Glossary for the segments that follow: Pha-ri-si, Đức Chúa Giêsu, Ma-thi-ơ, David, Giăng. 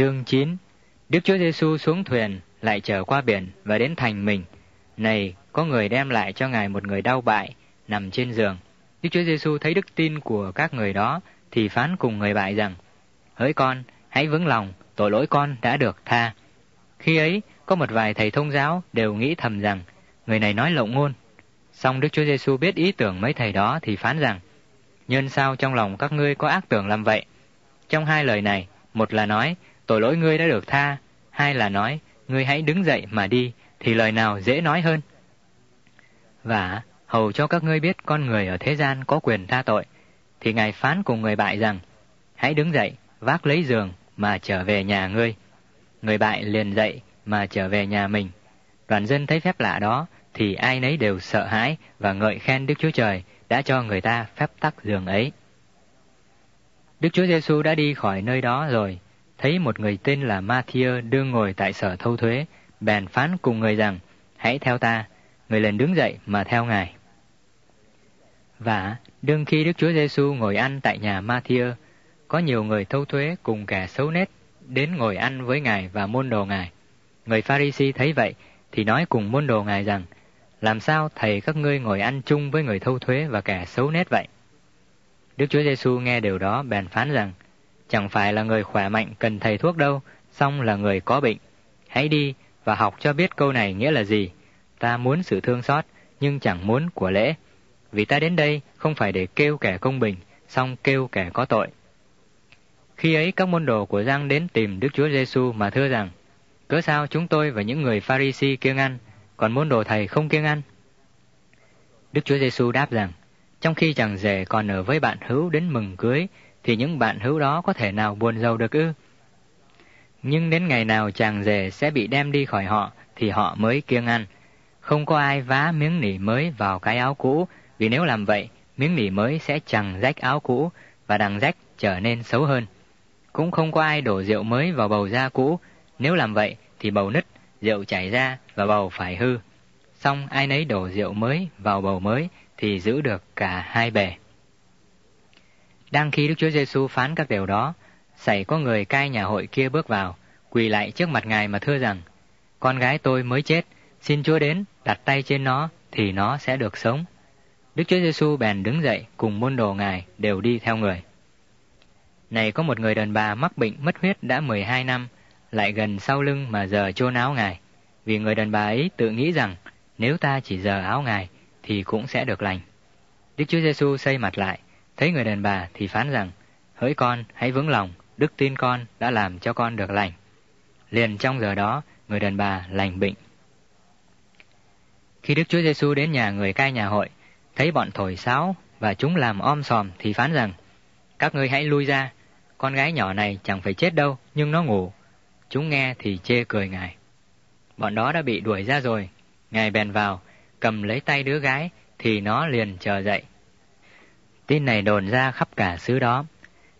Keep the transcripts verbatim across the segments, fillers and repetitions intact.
Chương chín. Đức Chúa Giêsu xuống thuyền, lại trở qua biển và đến thành mình. Này, có người đem lại cho Ngài một người đau bại, nằm trên giường. Đức Chúa Giêsu thấy đức tin của các người đó, thì phán cùng người bại rằng, hỡi con, hãy vững lòng, tội lỗi con đã được tha. Khi ấy, có một vài thầy thông giáo đều nghĩ thầm rằng, người này nói lộng ngôn. Song Đức Chúa Giêsu biết ý tưởng mấy thầy đó thì phán rằng, nhân sao trong lòng các ngươi có ác tưởng làm vậy? Trong hai lời này, một là nói, tội lỗi ngươi đã được tha, hai là nói, ngươi hãy đứng dậy mà đi, thì lời nào dễ nói hơn? Và hầu cho các ngươi biết con người ở thế gian có quyền tha tội, thì Ngài phán cùng người bại rằng, hãy đứng dậy, vác lấy giường mà trở về nhà ngươi. Người bại liền dậy mà trở về nhà mình. Đoàn dân thấy phép lạ đó, thì ai nấy đều sợ hãi và ngợi khen Đức Chúa Trời đã cho người ta phép tắc giường ấy. Đức Chúa Giêsu đã đi khỏi nơi đó rồi, thấy một người tên là Ma-thi-ơ đương ngồi tại sở thâu thuế, bèn phán cùng người rằng, hãy theo ta. Người liền đứng dậy mà theo Ngài. Và đương khi Đức Chúa Giêsu ngồi ăn tại nhà Ma-thi-ơ, có nhiều người thâu thuế cùng kẻ xấu nết đến ngồi ăn với Ngài và môn đồ Ngài. Người Pha-ri-si thấy vậy thì nói cùng môn đồ Ngài rằng, làm sao thầy các ngươi ngồi ăn chung với người thâu thuế và kẻ xấu nết vậy? Đức Chúa Giêsu nghe điều đó bèn phán rằng, chẳng phải là người khỏe mạnh cần thầy thuốc đâu, song là người có bệnh. Hãy đi và học cho biết câu này nghĩa là gì. Ta muốn sự thương xót, nhưng chẳng muốn của lễ. Vì ta đến đây không phải để kêu kẻ công bình, song kêu kẻ có tội. Khi ấy các môn đồ của Giăng đến tìm Đức Chúa Giêsu mà thưa rằng, cớ sao chúng tôi và những người Pha-ri-si kiêng ăn, còn môn đồ thầy không kiêng ăn? Đức Chúa Giêsu đáp rằng, trong khi chàng rể còn ở với bạn hữu đến mừng cưới, thì những bạn hữu đó có thể nào buồn rầu được ư? Nhưng đến ngày nào chàng rể sẽ bị đem đi khỏi họ, thì họ mới kiêng ăn. Không có ai vá miếng nỉ mới vào cái áo cũ, vì nếu làm vậy, miếng nỉ mới sẽ chằng rách áo cũ, và đằng rách trở nên xấu hơn. Cũng không có ai đổ rượu mới vào bầu da cũ, nếu làm vậy thì bầu nứt, rượu chảy ra và bầu phải hư. Song ai nấy đổ rượu mới vào bầu mới thì giữ được cả hai bề. Đang khi Đức Chúa Giêsu phán các điều đó, xảy có người cai nhà hội kia bước vào, quỳ lại trước mặt Ngài mà thưa rằng, con gái tôi mới chết, xin Chúa đến, đặt tay trên nó, thì nó sẽ được sống. Đức Chúa Giêsu bèn đứng dậy cùng môn đồ Ngài đều đi theo người. Này có một người đàn bà mắc bệnh mất huyết đã mười hai năm, lại gần sau lưng mà giở chôn áo Ngài, vì người đàn bà ấy tự nghĩ rằng, nếu ta chỉ giở áo Ngài, thì cũng sẽ được lành. Đức Chúa Giêsu xây mặt lại, thấy người đàn bà thì phán rằng, hỡi con, hãy vững lòng, đức tin con đã làm cho con được lành. Liền trong giờ đó, người đàn bà lành bệnh. Khi Đức Chúa Giêsu đến nhà người cai nhà hội, thấy bọn thổi sáo và chúng làm om sòm thì phán rằng, các ngươi hãy lui ra, con gái nhỏ này chẳng phải chết đâu, nhưng nó ngủ. Chúng nghe thì chê cười Ngài. Bọn đó đã bị đuổi ra rồi, Ngài bèn vào, cầm lấy tay đứa gái, thì nó liền trở dậy. Tin này đồn ra khắp cả xứ đó.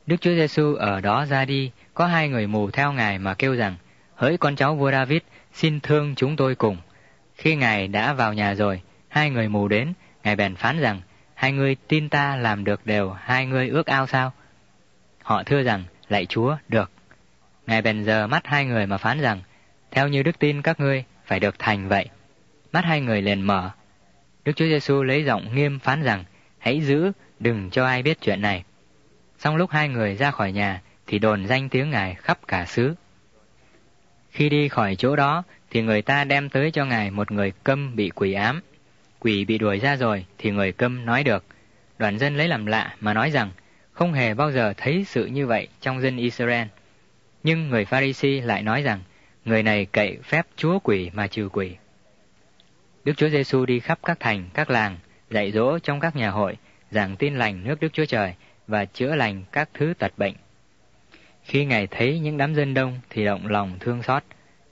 Đức Chúa Giêsu ở đó ra đi, có hai người mù theo Ngài mà kêu rằng, hỡi con cháu vua David, xin thương chúng tôi cùng. Khi Ngài đã vào nhà rồi, hai người mù đến, Ngài bèn phán rằng, hai ngươi tin ta làm được đều hai ngươi ước ao sao? Họ thưa rằng, lạy Chúa, được. Ngài bèn giở mắt hai người mà phán rằng, theo như đức tin các ngươi phải được thành vậy. Mắt hai người liền mở. Đức Chúa Giêsu lấy giọng nghiêm phán rằng, hãy giữ, đừng cho ai biết chuyện này. Xong lúc hai người ra khỏi nhà, thì đồn danh tiếng Ngài khắp cả xứ. Khi đi khỏi chỗ đó, thì người ta đem tới cho Ngài một người câm bị quỷ ám. Quỷ bị đuổi ra rồi, thì người câm nói được. Đoàn dân lấy làm lạ mà nói rằng, không hề bao giờ thấy sự như vậy trong dân Israel. Nhưng người Pha-ri-si lại nói rằng, người này cậy phép chúa quỷ mà trừ quỷ. Đức Chúa Giêsu đi khắp các thành, các làng, dạy dỗ trong các nhà hội, giảng tin lành nước Đức Chúa Trời và chữa lành các thứ tật bệnh. Khi Ngài thấy những đám dân đông thì động lòng thương xót,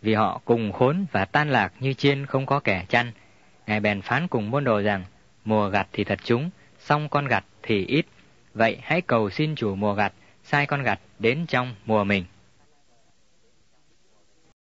vì họ cùng khốn và tan lạc như chiên không có kẻ chăn. Ngài bèn phán cùng môn đồ rằng, mùa gặt thì thật chúng, song con gặt thì ít. Vậy hãy cầu xin chủ mùa gặt, sai con gặt đến trong mùa mình.